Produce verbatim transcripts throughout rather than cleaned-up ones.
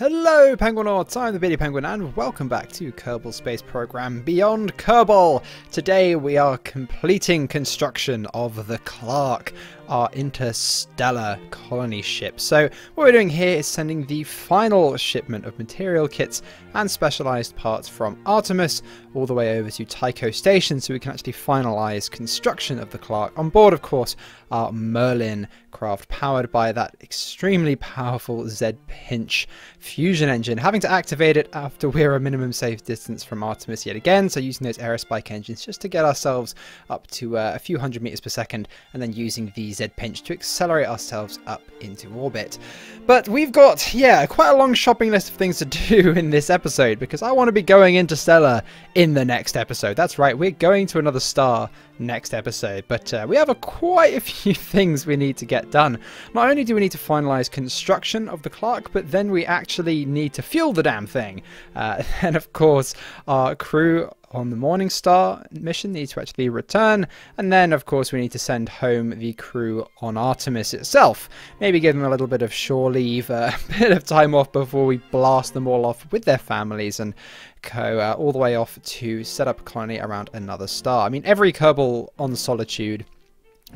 Hello Penguinauts, I'm the Billy Penguin and welcome back to Kerbal Space Program Beyond Kerbal. Today we are completing construction of the Clarke, our interstellar colony ship. So what we're doing here is sending the final shipment of material kits and specialized parts from Artemis all the way over to Tycho Station so we can actually finalize construction of the Clarke on board, of course, our Merlin craft powered by that extremely powerful Z-Pinch fusion engine, having to activate it after we're a minimum safe distance from Artemis yet again, so using those Aerospike engines just to get ourselves up to uh, a few hundred meters per second and then using the Z-Pinch to accelerate ourselves up into orbit. But we've got, yeah, quite a long shopping list of things to do in this episode because I want to be going interstellar in the next episode. That's right, we're going to another star next episode, but uh, we have a quite a few things we need to get done. Not only do we need to finalize construction of the Clarke, but then we actually need to fuel the damn thing. Uh, and of course, our crew on the Morning Star mission needs to actually return, and then of course we need to send home the crew on Artemis itself. Maybe give them a little bit of shore leave, uh, a bit of time off before we blast them all off with their families and co uh, all the way off to set up a colony around another star. I mean, every Kerbal on Solitude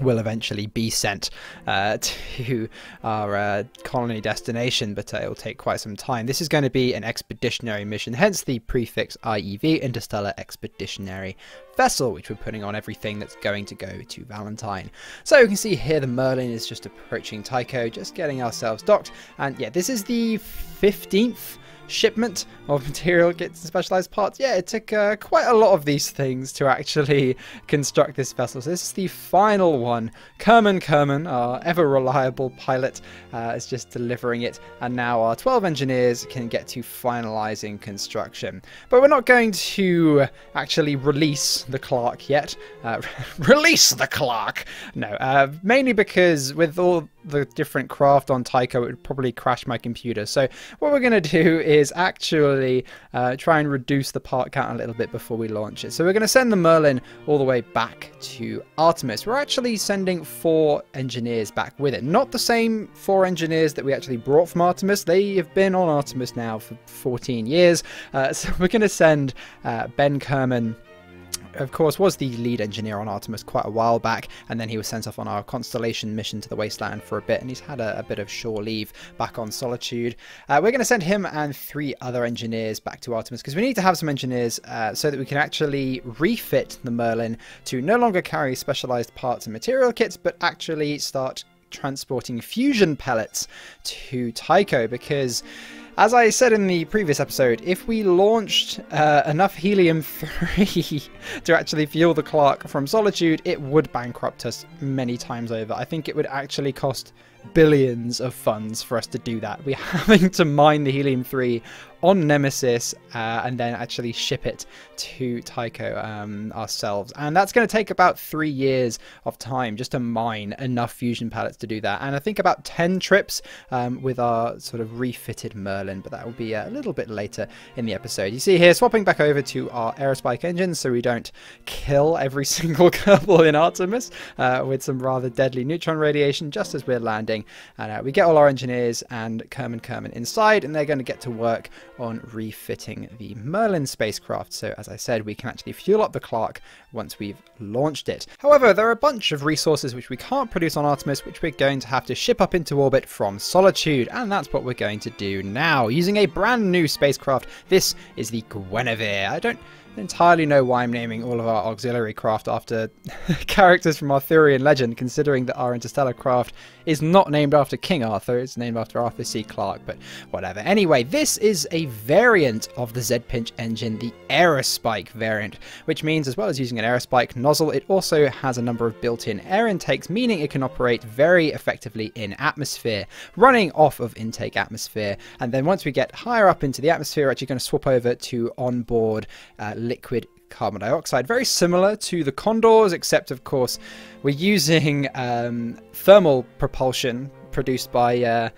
will eventually be sent uh, to our uh, colony destination, but uh, it will take quite some time. This is going to be an expeditionary mission, hence the prefix I E V, Interstellar Expeditionary Vessel, which we're putting on everything that's going to go to Valentine. So you can see here the Merlin is just approaching Tycho, just getting ourselves docked, and yeah, this is the fifteenth shipment of material kits and specialized parts. Yeah, it took uh, quite a lot of these things to actually construct this vessel. So this is the final one. Kerman Kerman, our ever reliable pilot, uh, is just delivering it, and now our twelve engineers can get to finalizing construction. But we're not going to actually release the Clarke yet. Uh, release the Clarke! No, uh, mainly because with all the different craft on Tycho, it would probably crash my computer. So what we're going to do is is actually uh, try and reduce the part count a little bit before we launch it. So we're going to send the Merlin all the way back to Artemis. We're actually sending four engineers back with it. Not the same four engineers that we actually brought from Artemis. They have been on Artemis now for fourteen years. Uh, so we're going to send uh, Ben Kerman, of course, was the lead engineer on Artemis quite a while back, and then he was sent off on our Constellation mission to the Wasteland for a bit, and he's had a, a bit of shore leave back on Solitude. Uh, we're going to send him and three other engineers back to Artemis, because we need to have some engineers uh, so that we can actually refit the Merlin to no longer carry specialized parts and material kits, but actually start transporting fusion pellets to Tycho, because as I said in the previous episode, if we launched uh, enough helium three to actually fuel the Clarke from Solitude, it would bankrupt us many times over. I think it would actually cost billions of funds for us to do that. We're having to mine the helium three on Nemesis uh, and then actually ship it to Tycho um, ourselves. And that's going to take about three years of time just to mine enough fusion pellets to do that. And I think about ten trips um, with our sort of refitted Merlin, but that will be a little bit later in the episode. You see here, swapping back over to our Aerospike engine so we don't kill every single Kerbal in Artemis uh, with some rather deadly neutron radiation just as we're landing. And uh, we get all our engineers and Kerman Kerman inside, and they're going to get to work on refitting the Merlin spacecraft. So as I said, we can actually fuel up the Clarke once we've launched it. However, there are a bunch of resources which we can't produce on Artemis, which we're going to have to ship up into orbit from Solitude. And that's what we're going to do now, using a brand new spacecraft. This is the Guinevere. I don't entirely know why I'm naming all of our auxiliary craft after characters from Arthurian legend, considering that our interstellar craft is not named after King Arthur, it's named after Arthur C. Clarke, but whatever. Anyway, this is a variant of the Z-Pinch engine, the Aerospike variant, which means as well as using an Aerospike nozzle, it also has a number of built-in air intakes, meaning it can operate very effectively in atmosphere, running off of intake atmosphere. And then once we get higher up into the atmosphere, we're actually going to swap over to onboard uh, liquid carbon dioxide, very similar to the Condors, except of course we're using um, thermal propulsion produced by uh,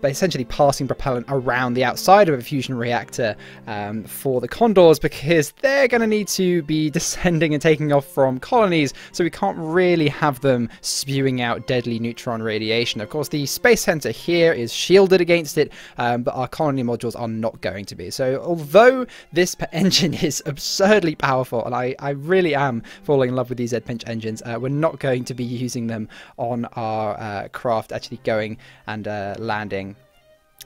by essentially passing propellant around the outside of a fusion reactor um, for the Condors, because they're going to need to be descending and taking off from colonies, so we can't really have them spewing out deadly neutron radiation. Of course, the space center here is shielded against it, um, but our colony modules are not going to be. So although this engine is absurdly powerful, and I, I really am falling in love with these Z-Pinch engines, uh, we're not going to be using them on our uh, craft actually going and uh, landing.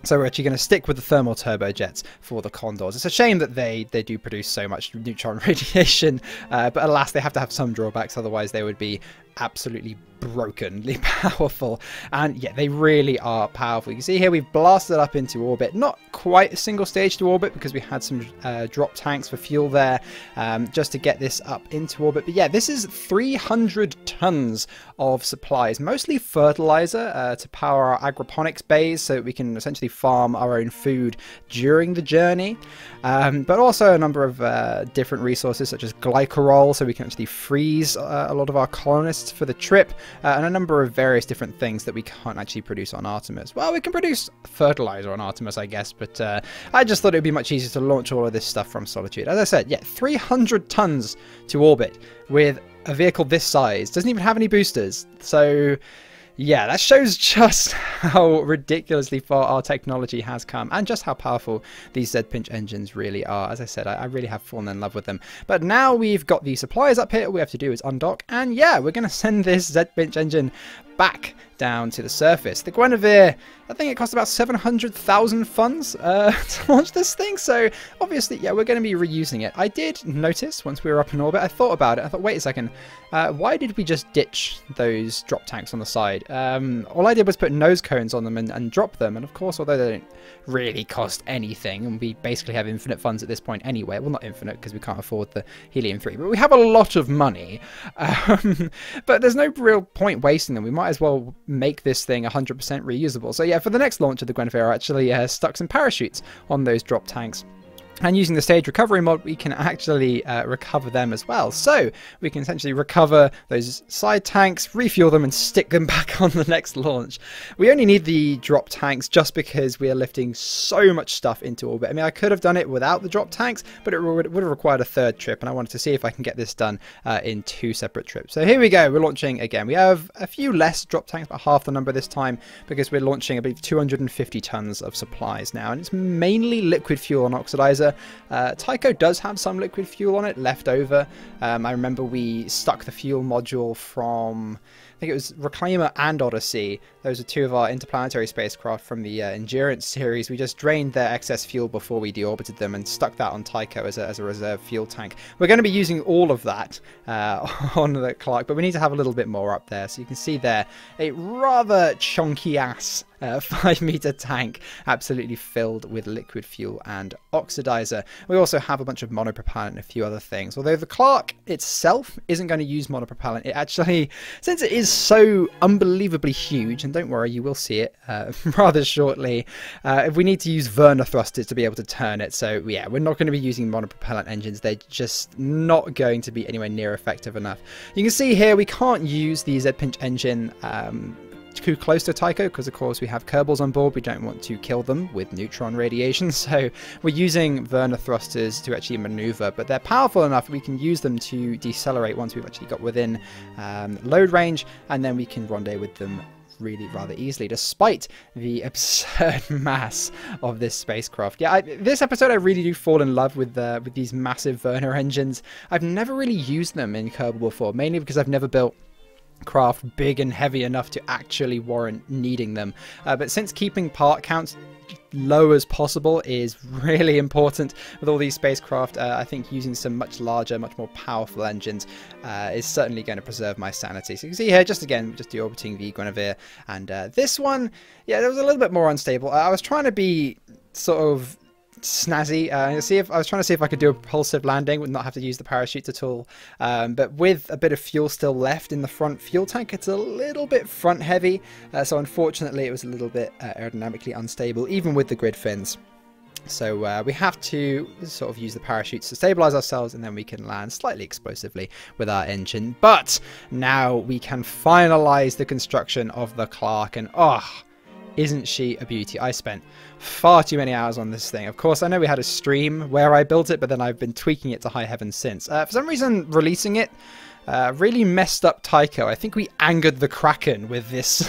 So we're actually going to stick with the thermal turbojets for the Condors. It's a shame that they, they do produce so much neutron radiation, uh, but alas, they have to have some drawbacks, otherwise they would be absolutely brokenly powerful. And yeah, they really are powerful. You can see here we've blasted up into orbit, not quite a single stage to orbit because we had some uh, drop tanks for fuel there, um, just to get this up into orbit. But yeah, this is three hundred tons of supplies, mostly fertilizer uh, to power our agroponics bays so that we can essentially farm our own food during the journey, um, but also a number of uh, different resources such as glycerol, so we can actually freeze uh, a lot of our colonists for the trip, uh, and a number of various different things that we can't actually produce on Artemis. Well, we can produce fertilizer on Artemis, I guess, but uh, I just thought it would be much easier to launch all of this stuff from Solitude. As I said, yeah, three hundred tons to orbit with a vehicle this size. Doesn't even have any boosters. So yeah, that shows just how ridiculously far our technology has come, and just how powerful these Z-Pinch engines really are. As I said, I, I really have fallen in love with them. But now we've got the supplies up here, all we have to do is undock, and yeah, we're going to send this Z-Pinch engine back down to the surface. The Guinevere, I think it cost about seven hundred thousand funds uh, to launch this thing, so obviously, yeah, we're going to be reusing it. I did notice once we were up in orbit, I thought about it, I thought, wait a second, uh, why did we just ditch those drop tanks on the side? Um, all I did was put nose cones on them and, and drop them, and of course, although they don't really cost anything, and we basically have infinite funds at this point anyway, well, not infinite, because we can't afford the Helium three, but we have a lot of money, um, but there's no real point wasting them. We might as well make this thing one hundred percent reusable. So yeah, for the next launch of the Guinevere, I actually uh, stuck some parachutes on those drop tanks. And using the stage recovery mod, we can actually uh, recover them as well. So we can essentially recover those side tanks, refuel them, and stick them back on the next launch. We only need the drop tanks just because we are lifting so much stuff into orbit. I mean, I could have done it without the drop tanks, but it would have required a third trip, and I wanted to see if I can get this done uh, in two separate trips. So here we go. We're launching again. We have a few less drop tanks, about half the number this time, because we're launching, I believe, two hundred fifty tons of supplies now, and it's mainly liquid fuel and oxidizer. Uh, Tycho does have some liquid fuel on it left over. Um, I remember we stuck the fuel module from, I think it was Reclaimer and Odyssey. Those are two of our interplanetary spacecraft from the uh, Endurance series. We just drained their excess fuel before we deorbited them and stuck that on Tycho as a, as a reserve fuel tank. We're going to be using all of that uh, on the Clarke, but we need to have a little bit more up there. So you can see there a rather chunky ass Uh, five meter tank absolutely filled with liquid fuel and oxidizer. We also have a bunch of monopropellant and a few other things, although the Clarke itself isn't going to use monopropellant. It actually, since it is so unbelievably huge, and don't worry, you will see it uh, rather shortly, uh, if we need to use Werner thrusters to be able to turn it. So yeah, we're not going to be using monopropellant engines. They're just not going to be anywhere near effective enough. You can see here we can't use the Z-Pinch engine um, too close to Tycho because of course we have Kerbals on board. We don't want to kill them with neutron radiation, so we're using Werner thrusters to actually maneuver, but they're powerful enough we can use them to decelerate once we've actually got within um, load range, and then we can rendezvous with them really rather easily, despite the absurd mass of this spacecraft. Yeah, I, this episode I really do fall in love with uh, with these massive Werner engines. I've never really used them in Kerbal before, mainly because I've never built craft big and heavy enough to actually warrant needing them, uh, but since keeping part counts low as possible is really important with all these spacecraft, uh, I think using some much larger, much more powerful engines uh, is certainly going to preserve my sanity. So you can see here, just again, just deorbiting the Guinevere, and uh, this one, yeah, it was a little bit more unstable. I was trying to be sort of snazzy. Uh, see if I was trying to see if I could do a propulsive landing, would not have to use the parachutes at all. Um, but with a bit of fuel still left in the front fuel tank, it's a little bit front heavy. Uh, so unfortunately, it was a little bit uh, aerodynamically unstable, even with the grid fins. So uh, we have to sort of use the parachutes to stabilize ourselves, and then we can land slightly explosively with our engine. But now we can finalize the construction of the Clarke, and oh, Isn't she a beauty? I spent far too many hours on this thing. Of course, I know we had a stream where I built it, but then I've been tweaking it to high heaven since. Uh, for some reason, releasing it uh, really messed up Tycho. I think we angered the Kraken with this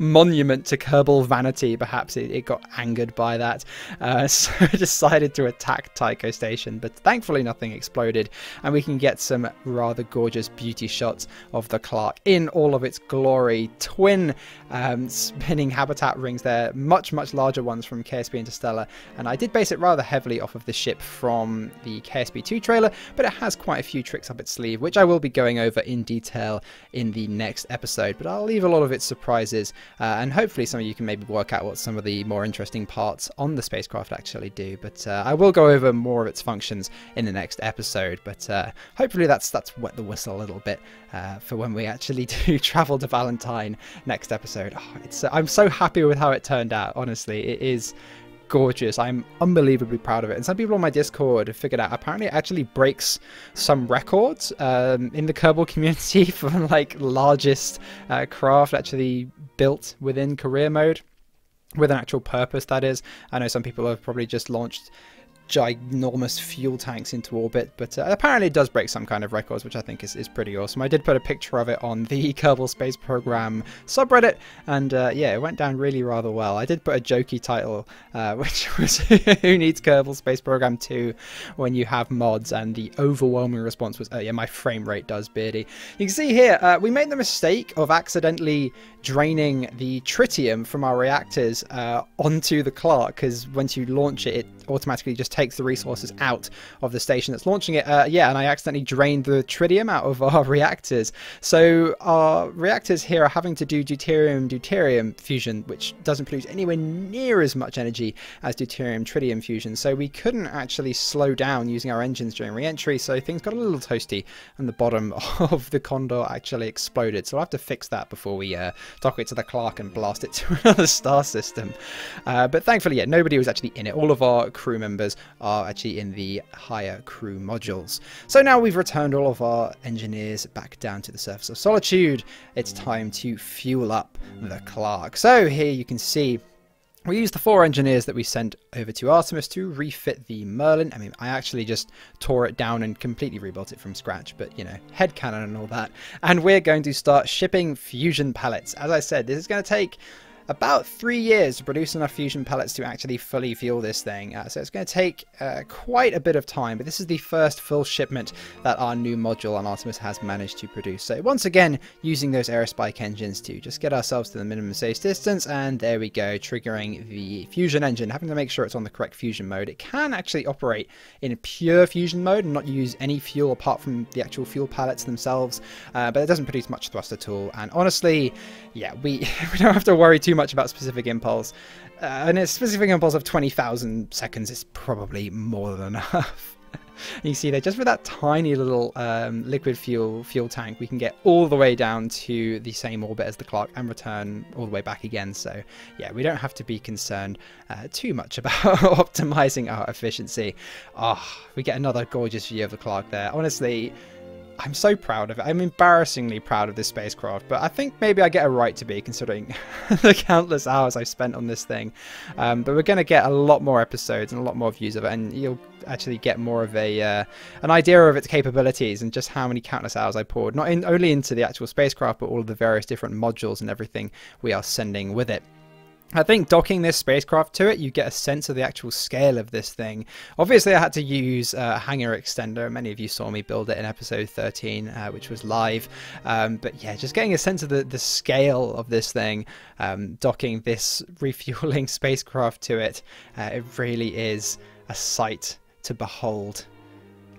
monument to Kerbal vanity. Perhaps it, it got angered by that. Uh, so I decided to attack Tycho Station, but thankfully nothing exploded. And we can get some rather gorgeous beauty shots of the Clarke in all of its glory. Twin um, spinning habitat rings there, much, much larger ones from K S P Interstellar. And I did base it rather heavily off of the ship from the K S P two trailer, but it has quite a few tricks up its sleeve, which I will be going over in detail in the next episode. But I'll leave a lot of its surprises, uh, and hopefully some of you can maybe work out what some of the more interesting parts on the spacecraft actually do. But uh, I will go over more of its functions in the next episode. But uh, hopefully that's that's wet the whistle a little bit uh, for when we actually do travel to Valentine next episode. Oh, it's uh, I'm so happy with how it turned out. Honestly, it is gorgeous. I'm unbelievably proud of it. And some people on my Discord have figured out apparently it actually breaks some records um, in the Kerbal community for like largest uh, craft actually built within career mode with an actual purpose, that is. I know some people have probably just launched ginormous fuel tanks into orbit, but uh, apparently it does break some kind of records, which I think is, is pretty awesome. I did put a picture of it on the Kerbal Space Program subreddit, and uh, yeah, it went down really rather well. I did put a jokey title, uh, which was who needs Kerbal Space Program two when you have mods, and the overwhelming response was, oh yeah, my frame rate does, Beardy. You can see here, uh, we made the mistake of accidentally draining the tritium from our reactors uh, onto the Clarke, because once you launch it, it automatically just takes the resources out of the station that's launching it. Uh, yeah, and I accidentally drained the tritium out of our reactors. So our reactors here are having to do deuterium, deuterium fusion, which doesn't produce anywhere near as much energy as deuterium, tritium fusion. So we couldn't actually slow down using our engines during re-entry. So things got a little toasty and the bottom of the Condor actually exploded. So I'll have to fix that before we uh, dock it to the Clarke and blast it to another star system. Uh, but thankfully, yeah, nobody was actually in it. All of our crew members are actually in the higher crew modules. So now we've returned all of our engineers back down to the surface of Solitude. It's time to fuel up the Clarke. So here you can see we used the four engineers that we sent over to Artemis to refit the Merlin. I mean, I actually just tore it down and completely rebuilt it from scratch, but you know, headcanon and all that. And we're going to start shipping fusion pellets. As I said, this is going to take about three years to produce enough fusion pellets to actually fully fuel this thing. Uh, so it's going to take uh, quite a bit of time, but this is the first full shipment that our new module on Artemis has managed to produce. So once again, using those Aerospike engines to just get ourselves to the minimum safe distance, and there we go, triggering the fusion engine, having to make sure it's on the correct fusion mode. It can actually operate in pure fusion mode and not use any fuel apart from the actual fuel pellets themselves, uh, but it doesn't produce much thrust at all. And honestly, yeah, we, we don't have to worry too much about specific impulse, uh, and a specific impulse of twenty thousand seconds is probably more than enough. You see there, just with that tiny little um, liquid fuel fuel tank, we can get all the way down to the same orbit as the Clarke and return all the way back again. So yeah, we don't have to be concerned uh, too much about optimizing our efficiency. Ah, oh, we get another gorgeous view of the Clarke there. Honestly, I'm so proud of it. I'm embarrassingly proud of this spacecraft, but I think maybe I get a right to be, considering the countless hours I've spent on this thing. Um, but we're going to get a lot more episodes and a lot more views of it, and you'll actually get more of a uh, an idea of its capabilities and just how many countless hours I poured, not in, only into the actual spacecraft, but all of the various different modules and everything we are sending with it. I think docking this spacecraft to it, you get a sense of the actual scale of this thing. Obviously, I had to use a hangar extender. Many of you saw me build it in episode thirteen, uh, which was live. Um, but yeah, just getting a sense of the, the scale of this thing, um, docking this refueling spacecraft to it, uh, it really is a sight to behold.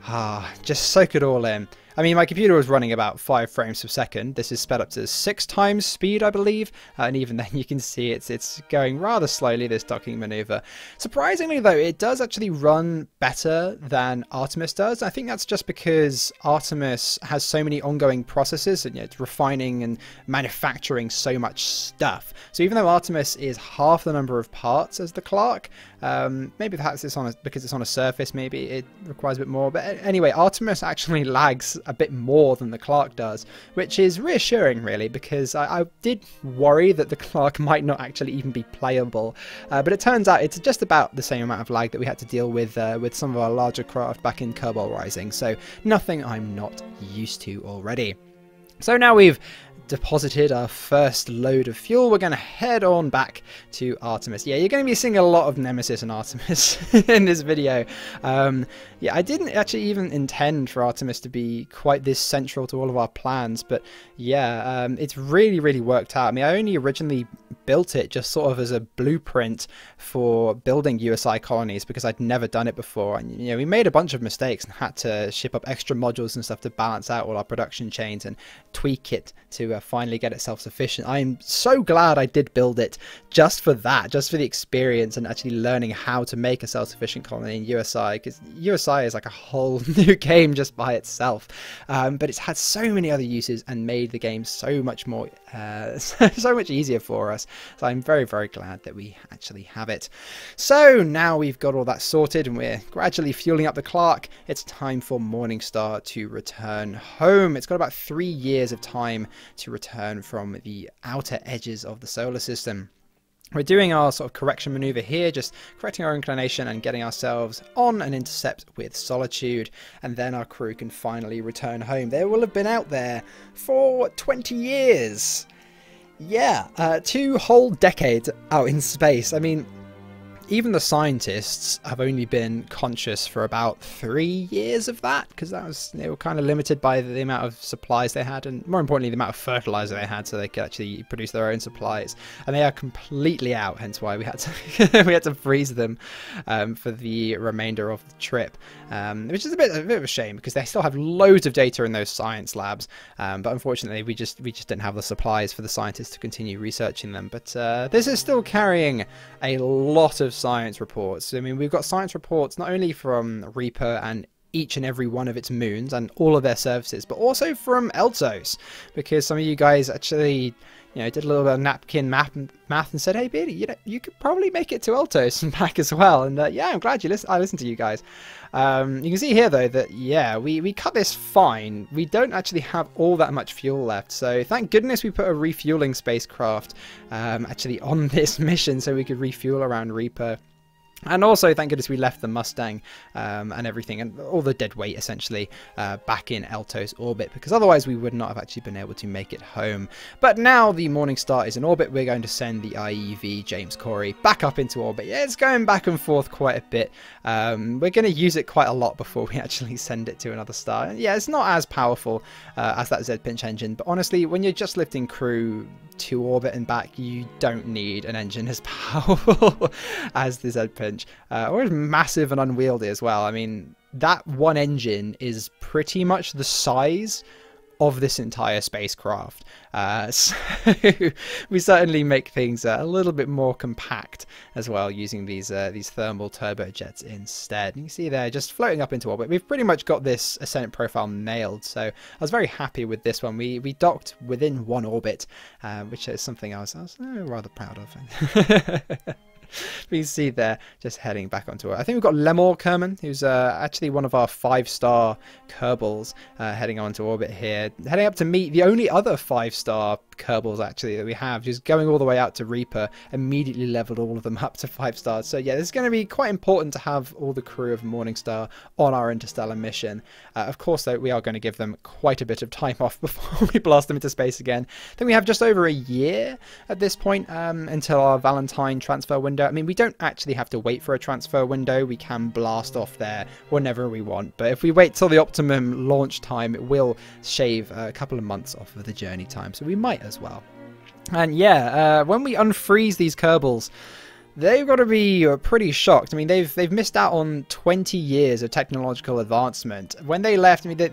Ah, just soak it all in. I mean, my computer was running about five frames per second. This is sped up to six times speed, I believe. Uh, and even then, you can see it's it's going rather slowly, this docking maneuver. Surprisingly, though, it does actually run better than Artemis does. I think that's just because Artemis has so many ongoing processes, and you know, it's refining and manufacturing so much stuff. So even though Artemis is half the number of parts as the Clarke, um, maybe perhaps it's on a, because it's on a surface, maybe it requires a bit more. But anyway, Artemis actually lags a bit more than the Clarke does, which is reassuring really, because I, I did worry that the Clarke might not actually even be playable, uh, but it turns out it's just about the same amount of lag that we had to deal with uh, with some of our larger craft back in Kerbal Rising, so nothing I'm not used to already. So now we've deposited our first load of fuel, we're going to head on back to Artemis. Yeah, you're going to be seeing a lot of Nemesis and Artemis in this video. Um, yeah, I didn't actually even intend for Artemis to be quite this central to all of our plans, but yeah, um, it's really, really worked out. I mean, I only originally built it just sort of as a blueprint for building U S I colonies because I'd never done it before, and you know, we made a bunch of mistakes and had to ship up extra modules and stuff to balance out all our production chains and tweak it to uh, finally get it self-sufficient. I'm so glad I did build it just for that, just for the experience and actually learning how to make a self-sufficient colony in U S I, because U S I is like a whole new game just by itself, um, but it's had so many other uses and made the game so much more uh, so much easier for us, so I'm very very glad that we actually have it. So now we've got all that sorted and we're gradually fueling up the Clarke. It's time for Morning Star to return home. It's got about three years of time to return from the outer edges of the solar system. We're doing our sort of correction maneuver here, just correcting our inclination and getting ourselves on an intercept with Solitude, and then our crew can finally return home. They will have been out there for twenty years. Yeah, uh, two whole decades out in space. I mean, even the scientists have only been conscious for about three years of that, because that was, they were kind of limited by the amount of supplies they had, and more importantly the amount of fertilizer they had, so they could actually produce their own supplies. And they are completely out, hence why we had to we had to freeze them um, for the remainder of the trip, um, which is a bit, a bit of a shame because they still have loads of data in those science labs, um, but unfortunately we just we just didn't have the supplies for the scientists to continue researching them. But uh, this is still carrying a lot of science reports. I mean, we've got science reports not only from Reaper and each and every one of its moons and all of their services, but also from Eltos, because some of you guys actually, you know, did a little bit of napkin math and, math and said, hey, Beardy, you know, you could probably make it to Eltos and back as well. And uh, yeah, I'm glad you listen. I listened to you guys. Um, you can see here though that yeah, we we cut this fine. We don't actually have all that much fuel left, so thank goodness we put a refueling spacecraft um, actually on this mission so we could refuel around Reaper. And also, thank goodness we left the Mustang um, and everything, and all the dead weight essentially, uh, back in Eltos orbit, because otherwise we would not have actually been able to make it home. But now the Morning Star is in orbit, we're going to send the I E V James Corey back up into orbit. Yeah, it's going back and forth quite a bit. Um, we're going to use it quite a lot before we actually send it to another star. And yeah, it's not as powerful uh, as that Z-Pinch engine, but honestly, when you're just lifting crew to orbit and back, you don't need an engine as powerful as the Z-Pinch, uh, or as massive and unwieldy as well. I mean, that one engine is pretty much the size of this entire spacecraft, uh, so we certainly make things uh, a little bit more compact as well, using these uh, these thermal turbojets instead. And you can see they're just floating up into orbit. We've pretty much got this ascent profile nailed, so I was very happy with this one. We we docked within one orbit, uh, which is something I was, I was uh, rather proud of. We see there, just heading back onto it. I think we've got Lemor Kerman, who's uh, actually one of our five-star Kerbals, uh, heading onto orbit here. Heading up to meet the only other five-star Kerbals, actually, that we have. Just going all the way out to Reaper, immediately leveled all of them up to five stars. So yeah, this is going to be quite important to have all the crew of Morning Star on our interstellar mission. Uh, of course, though, we are going to give them quite a bit of time off before we blast them into space again. I think we have just over a year at this point um, until our Valentine transfer window. I mean, we don't actually have to wait for a transfer window. We can blast off there whenever we want, but if we wait till the optimum launch time, it will shave a couple of months off of the journey time, so we might as well. And yeah, uh, when we unfreeze these Kerbals, they've got to be pretty shocked. I mean, they've they've missed out on twenty years of technological advancement. When they left, I mean, they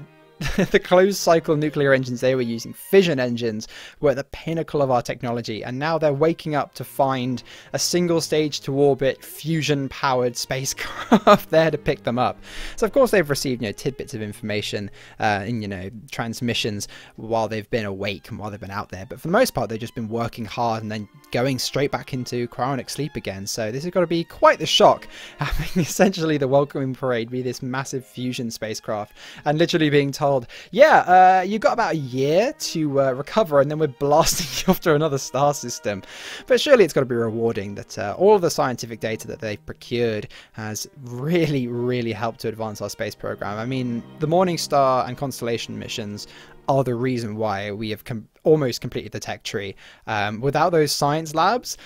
the closed cycle nuclear engines they were using, fission engines, were the pinnacle of our technology, and now they're waking up to find a single stage to orbit fusion powered spacecraft there to pick them up. So of course they've received, you know, tidbits of information uh, in, you know, transmissions while they've been awake and while they've been out there, but for the most part they've just been working hard and then going straight back into cryonic sleep again. So this has got to be quite the shock, having essentially the welcoming parade be this massive fusion spacecraft and literally being told, yeah, uh, you've got about a year to uh, recover and then we're blasting you off to another star system. But surely it's got to be rewarding that uh, all of the scientific data that they've procured has really, really helped to advance our space program. I mean, the Morning Star and Constellation missions are the reason why we have com almost completed the tech tree. Um, without those science labs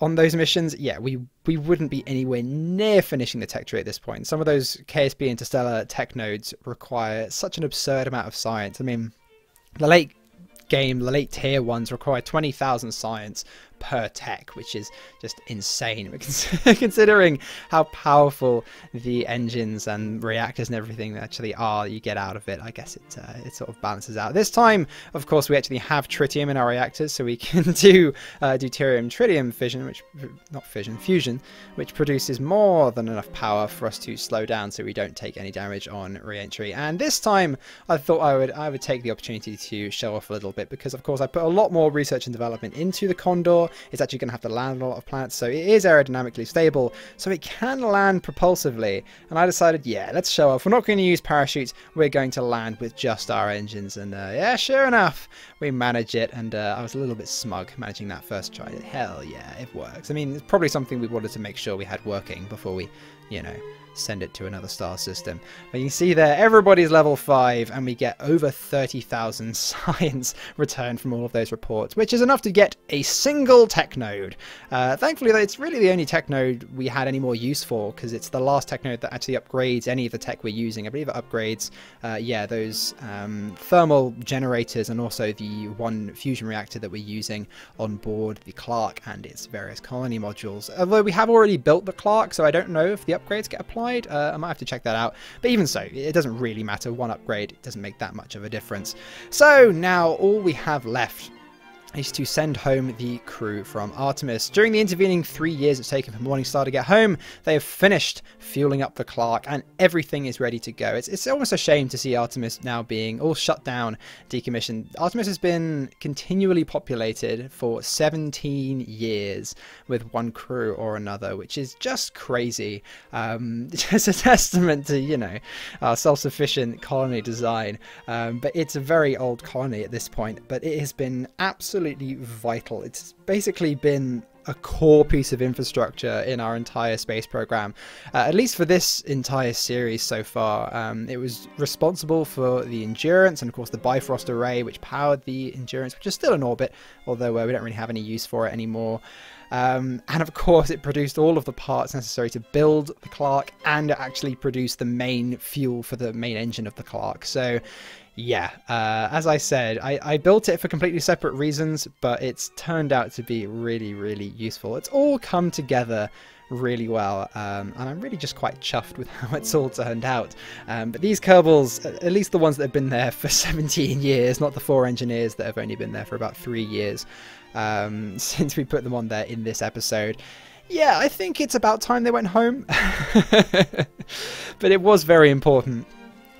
on those missions, yeah, we we wouldn't be anywhere near finishing the tech tree at this point. Some of those K S P Interstellar tech nodes require such an absurd amount of science. I mean, the late game, the late tier ones require twenty thousand science per tech, which is just insane considering how powerful the engines and reactors and everything actually are you get out of it. I guess it uh, it sort of balances out. This time, of course, we actually have tritium in our reactors, so we can do uh, deuterium tritium fission, which not fission fusion, which produces more than enough power for us to slow down, so we don't take any damage on re-entry. And this time, I thought I would I would take the opportunity to show off a little bit, because of course I put a lot more research and development into the Condor. It's actually going to have to land a lot of planets, so it is aerodynamically stable, so it can land propulsively. And I decided, yeah, let's show off. We're not going to use parachutes. We're going to land with just our engines. And uh, yeah, sure enough, we manage it. And uh, I was a little bit smug managing that first try. Hell yeah, it works. I mean, it's probably something we wanted to make sure we had working before we, you know, send it to another star system. But you can see there, everybody's level five, and we get over thirty thousand science returned from all of those reports, which is enough to get a single tech node. Uh, thankfully, though, it's really the only tech node we had any more use for, because it's the last tech node that actually upgrades any of the tech we're using. I believe it upgrades, uh, yeah, those um, thermal generators and also the one fusion reactor that we're using on board the Clarke and its various colony modules. Although we have already built the Clarke, so I don't know if the upgrades get applied. Uh, I might have to check that out, but even so, it doesn't really matter. One upgrade doesn't make that much of a difference. So now all we have left is to send home the crew from Artemis. During the intervening three years it's taken for Morning Star to get home, they have finished fueling up the Clarke and everything is ready to go. It's, it's almost a shame to see Artemis now being all shut down, decommissioned. Artemis has been continually populated for seventeen years with one crew or another, which is just crazy. Um, it's a testament to, you know, our self-sufficient colony design. Um, but it's a very old colony at this point, but it has been absolutely absolutely vital. It's basically been a core piece of infrastructure in our entire space program, uh, at least for this entire series so far. Um, it was responsible for the Endurance and of course the Bifrost array, which powered the Endurance, which is still in orbit, although uh, we don't really have any use for it anymore. Um, and of course it produced all of the parts necessary to build the Clarke and actually produce the main fuel for the main engine of the Clarke. So yeah, uh, as I said, I, I built it for completely separate reasons, but it's turned out to be really, really useful. It's all come together really well, um, and I'm really just quite chuffed with how it's all turned out. Um, but these Kerbals, at least the ones that have been there for seventeen years, not the four engineers that have only been there for about three years um, since we put them on there in this episode. Yeah, I think it's about time they went home. But it was very important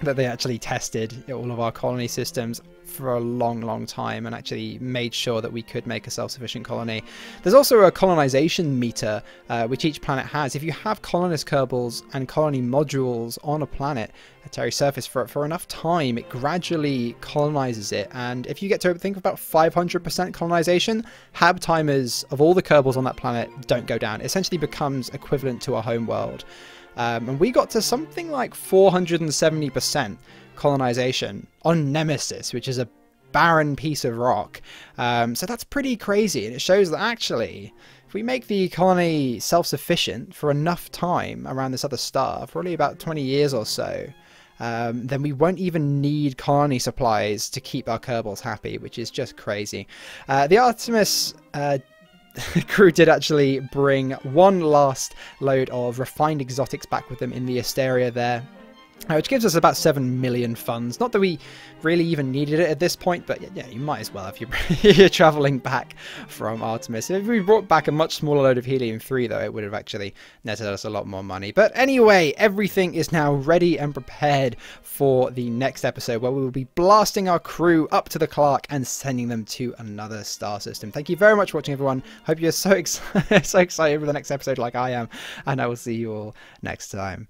that they actually tested all of our colony systems for a long, long time and actually made sure that we could make a self-sufficient colony. There's also a colonization meter, uh, which each planet has. If you have colonist Kerbals and colony modules on a planet, a terry surface, for, for enough time, it gradually colonizes it. And if you get to think about five hundred percent colonization, H A B timers of all the Kerbals on that planet don't go down. It essentially becomes equivalent to a home world. Um, and we got to something like four hundred seventy percent colonization on Nemesis, which is a barren piece of rock. Um, so that's pretty crazy. And it shows that actually, if we make the colony self-sufficient for enough time around this other star, probably about twenty years or so, Um, then we won't even need colony supplies to keep our Kerbals happy, which is just crazy. Uh, the Artemis uh, crew did actually bring one last load of refined exotics back with them in the Asteria there. which gives us about seven million funds. Not that we really even needed it at this point, but yeah, you might as well if you're, you're traveling back from Artemis. If we brought back a much smaller load of helium three, though, it would have actually netted us a lot more money. But anyway, everything is now ready and prepared for the next episode, where we will be blasting our crew up to the Clarke and sending them to another star system. Thank you very much for watching, everyone. Hope you're so, ex so excited for the next episode like I am, and I will see you all next time.